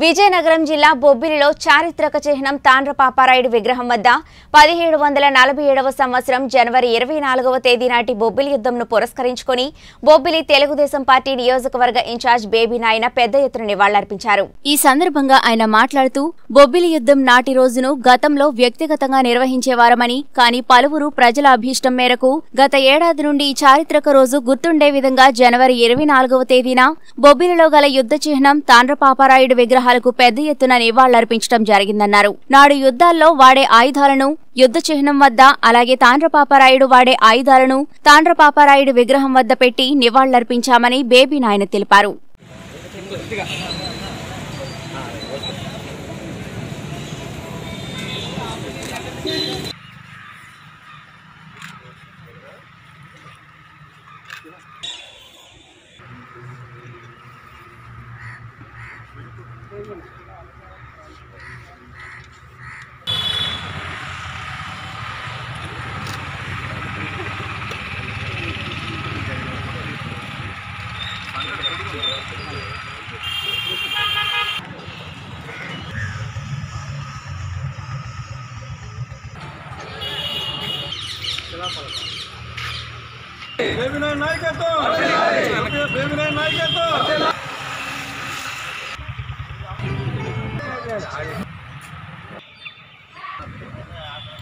Vijayanagaram Jilla, Bobbili, Charitraka Chihnam, Tandra Paparayudu Vigraham Vadda, 1747వ సంవత్సరం జనవరి 24వ తేదీ నాటి బొబ్బిలి యుద్ధంను పురస్కరించుకొని బొబ్బిలి తెలుగు దేశం పార్టీ నియోజకవర్గ ఇన్ఛార్జ్ బేబీ నాయన పెద్ద ఎత్తున నివాళులర్పించారు. ఈ సందర్భంగా ఆయన మాట్లాడుతూ బొబ్బిలి యుద్ధం నాటి రోజును గతంలో వ్యక్తిగతంగా నిర్వహించేవారమని కానీ పలువురు ప్రజల అభీష్టం మేరకు గత ఏడాది నుండి ఈ చారిత్రక రోజు గుర్తుండే విధంగా జనవరి 24వ తేదీన బొబ్బిలిలో గల యుద్ధ చిహ్నం తాండ్ర పాపారాయుడు విగ్రహం పెద్ద ఎత్తున నివాళులర్పించడం జరిగిందన్నారు. నాడు యుద్ధాల్లో వాడే ఆయుధాలను యుద్ధ చిహ్నం వద్ద అలాగే తాండ్ర పాపారాయుడు వాడే ఆయుధాలను తాండ్ర పాపారాయుడు విగ్రహం వద్ద పెట్టి నివాళులర్పించామని బేబీ నాయన తెలిపారు.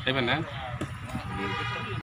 Hey, man.